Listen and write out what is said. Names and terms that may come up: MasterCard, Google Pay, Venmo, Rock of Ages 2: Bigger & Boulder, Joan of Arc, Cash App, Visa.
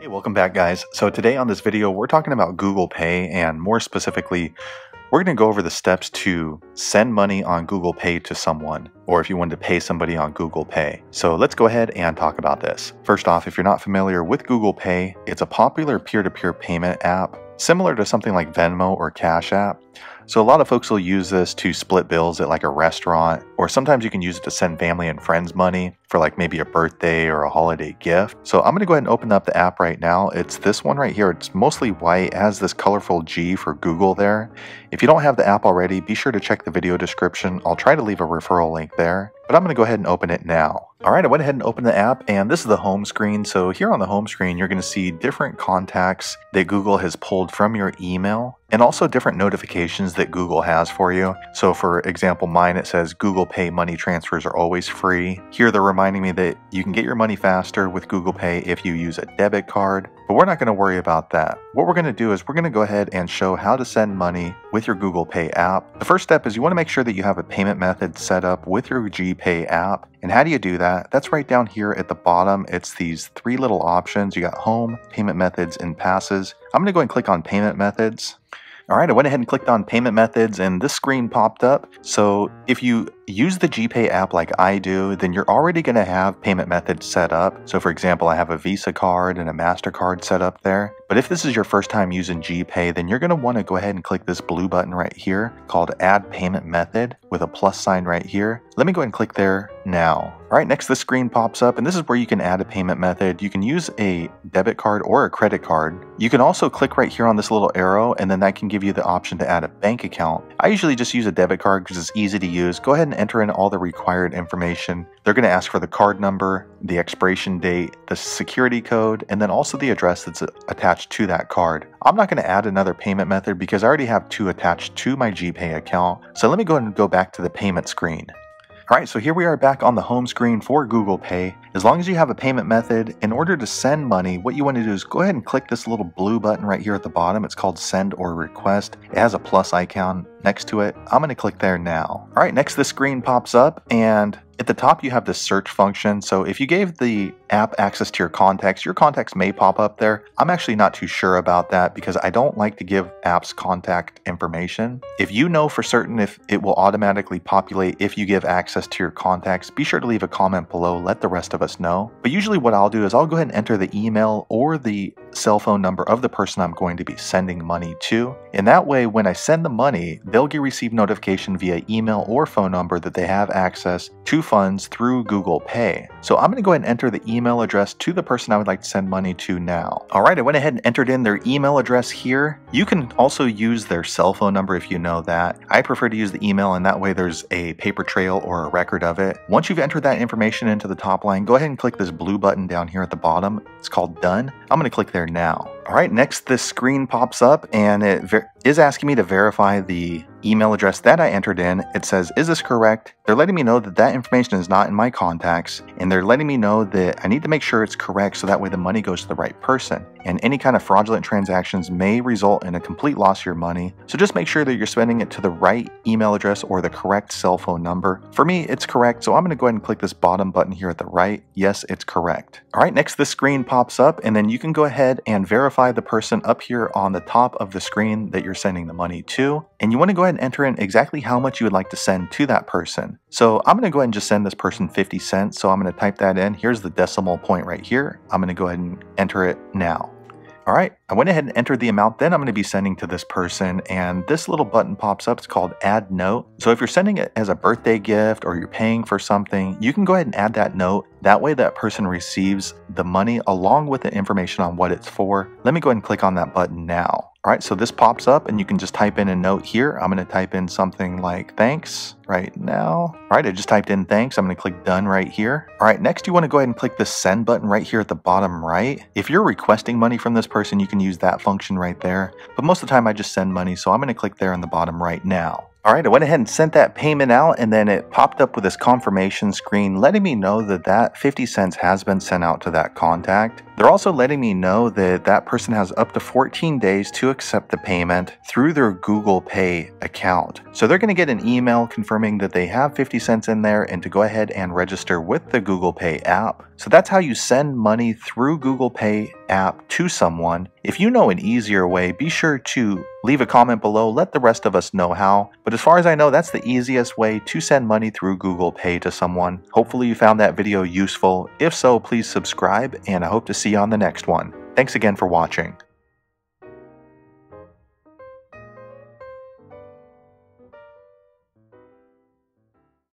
Hey, welcome back, guys. So today on this video, we're talking about Google Pay, and more specifically, we're going to go over the steps to send money on Google Pay to someone, or if you wanted to pay somebody on Google Pay. So let's go ahead and talk about this. First off, if you're not familiar with Google Pay, it's a popular peer-to-peer payment app, similar to something like Venmo or Cash App. So a lot of folks will use this to split bills at like a restaurant, or sometimes you can use it to send family and friends money for like maybe a birthday or a holiday gift. So I'm gonna go ahead and open up the app right now. It's this one right here. It's mostly white, has this colorful G for Google there. If you don't have the app already, be sure to check the video description. I'll try to leave a referral link there, but I'm gonna go ahead and open it now. All right, I went ahead and opened the app, and this is the home screen. So here on the home screen, you're gonna see different contacts that Google has pulled from your email, and also different notifications that Google has for you. So for example, mine, it says Google Pay money transfers are always free. Here they're reminding me that you can get your money faster with Google Pay if you use a debit card, but we're not gonna worry about that. What we're gonna do is we're gonna go ahead and show how to send money with your Google Pay app. The first step is you wanna make sure that you have a payment method set up with your GPay app. And how do you do that? That's right down here at the bottom. It's these three little options. You got home, payment methods, and passes. I'm gonna go ahead and click on payment methods. All right, I went ahead and clicked on payment methods, and this screen popped up. So if you use the GPay app like I do, then you're already gonna have payment methods set up. So for example, I have a Visa card and a MasterCard set up there. But if this is your first time using GPay, then you're gonna wanna go ahead and click this blue button right here called Add Payment Method with a plus sign right here. Let me go ahead and click there now. All right, next the screen pops up, and this is where you can add a payment method. You can use a debit card or a credit card. You can also click right here on this little arrow, and then that can give you the option to add a bank account. I usually just use a debit card because it's easy to use. Go ahead and enter in all the required information. They're going to ask for the card number, the expiration date, the security code, and then also the address that's attached to that card. I'm not going to add another payment method because I already have two attached to my GPay account. So let me go ahead and go back to the payment screen. All right, so here we are back on the home screen for Google Pay. As long as you have a payment method, in order to send money, what you want to do is go ahead and click this little blue button right here at the bottom. It's called Send or Request. It has a plus icon next to it. I'm gonna click there now. All right, next the screen pops up, and at the top you have the search function. So if you gave the app access to your contacts may pop up there. I'm actually not too sure about that because I don't like to give apps contact information. If you know for certain if it will automatically populate if you give access to your contacts, be sure to leave a comment below, let the rest of us know. But usually what I'll do is I'll go ahead and enter the email or the cell phone number of the person I'm going to be sending money to. And that way, when I send the money, they'll receive notification via email or phone number that they have access to funds through Google Pay. So I'm gonna go ahead and enter the email address to the person I would like to send money to now. All right, I went ahead and entered in their email address here. You can also use their cell phone number if you know that. I prefer to use the email, and that way there's a paper trail or a record of it. Once you've entered that information into the top line, go ahead and click this blue button down here at the bottom. It's called Done. I'm gonna click there now. All right, next this screen pops up, and it is asking me to verify the email address that I entered in. It says, is this correct? They're letting me know that that information is not in my contacts, and they're letting me know that I need to make sure it's correct so that way the money goes to the right person. And any kind of fraudulent transactions may result in a complete loss of your money. So just make sure that you're sending it to the right email address or the correct cell phone number. For me, it's correct, so I'm gonna go ahead and click this bottom button here at the right. Yes, it's correct. All right, next this screen pops up, and then you can go ahead and verify the person up here on the top of the screen that you're sending the money to. And you wanna go ahead and enter in exactly how much you would like to send to that person. So I'm gonna go ahead and just send this person 50 cents. So I'm gonna type that in. Here's the decimal point right here. I'm gonna go ahead and enter it now. All right, I went ahead and entered the amount that I'm going to be sending to this person, and this little button pops up. It's called Add Note. So if you're sending it as a birthday gift or you're paying for something, you can go ahead and add that note. That way that person receives the money along with the information on what it's for. Let me go ahead and click on that button now. All right, so this pops up, and you can just type in a note here. I'm gonna type in something like thanks right now. All right, I just typed in thanks. I'm gonna click done right here. All right, next you wanna go ahead and click the send button right here at the bottom right. If you're requesting money from this person, you can use that function right there. But most of the time I just send money, so I'm gonna click there on the bottom right now. All right, I went ahead and sent that payment out, and then it popped up with this confirmation screen letting me know that that 50 cents has been sent out to that contact. They're also letting me know that that person has up to 14 days to accept the payment through their Google Pay account. So they're going to get an email confirming that they have 50 cents in there and to go ahead and register with the Google Pay app. So that's how you send money through Google Pay app to someone. If you know an easier way, be sure to leave a comment below, let the rest of us know how. But as far as I know, that's the easiest way to send money through Google Pay to someone. Hopefully you found that video useful. If so, please subscribe, and I hope to see you on the next one. Thanks again for watching.